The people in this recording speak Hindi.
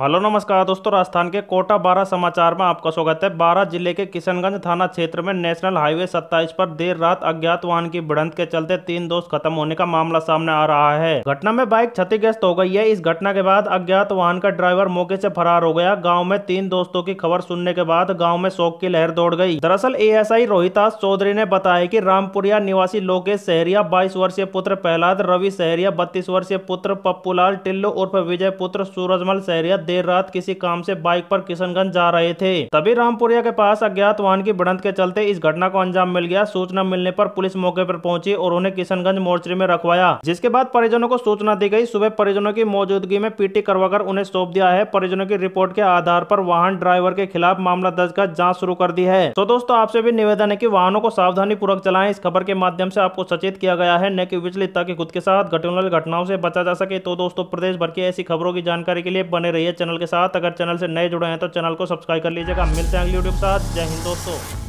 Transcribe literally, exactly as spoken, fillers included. हेलो नमस्कार दोस्तों, राजस्थान के कोटा बारह समाचार में आपका स्वागत है। बारह जिले के किशनगंज थाना क्षेत्र में नेशनल हाईवे सत्ताईस पर देर रात अज्ञात वाहन की भिड़ंत के चलते तीन दोस्त खत्म होने का मामला सामने आ रहा है। घटना में बाइक क्षतिग्रस्त हो गई है। इस घटना के बाद अज्ञात वाहन का ड्राइवर मौके से फरार हो गया। गाँव में तीन दोस्तों की खबर सुनने के बाद गाँव में शोक की लहर दौड़ गयी। दरअसल A S I Rohitas Chaudhary ने बताया की रामपुरिया निवासी लोकेश सहरिया बाईस वर्षीय पुत्र प्रहलाद रवि सहरिया, बत्तीस वर्षीय पुत्र पप्पूलाल टिल्लू उर्फ विजय पुत्र सूरजमल सहरिया देर रात किसी काम से बाइक पर किशनगंज जा रहे थे। तभी रामपुरिया के पास अज्ञात वाहन की भिड़ंत के चलते इस घटना को अंजाम मिल गया। सूचना मिलने पर पुलिस मौके पर पहुंची और उन्हें किशनगंज मोर्चरी में रखवाया, जिसके बाद परिजनों को सूचना दी गई। सुबह परिजनों की मौजूदगी में पी टी करवाकर उन्हें सौंप दिया है। परिजनों की रिपोर्ट के आधार पर वाहन ड्राइवर के खिलाफ मामला दर्ज कर जाँच शुरू कर दी है। तो दोस्तों, आपसे भी निवेदन है की वाहनों को सावधानी पूर्वक चलाएं। इस खबर के माध्यम से आपको सचेत किया गया है, न कि विचलित, ताकि खुद के साथ घटनाओं घटनाओं से बचा जा सके। तो दोस्तों, प्रदेश भर की ऐसी खबरों की जानकारी के लिए बने रहिए चैनल के साथ। अगर चैनल से नए जुड़े हैं तो चैनल को सब्सक्राइब कर लीजिएगा। मिलते हैं अगली वीडियो के साथ। जय हिंद दोस्तों।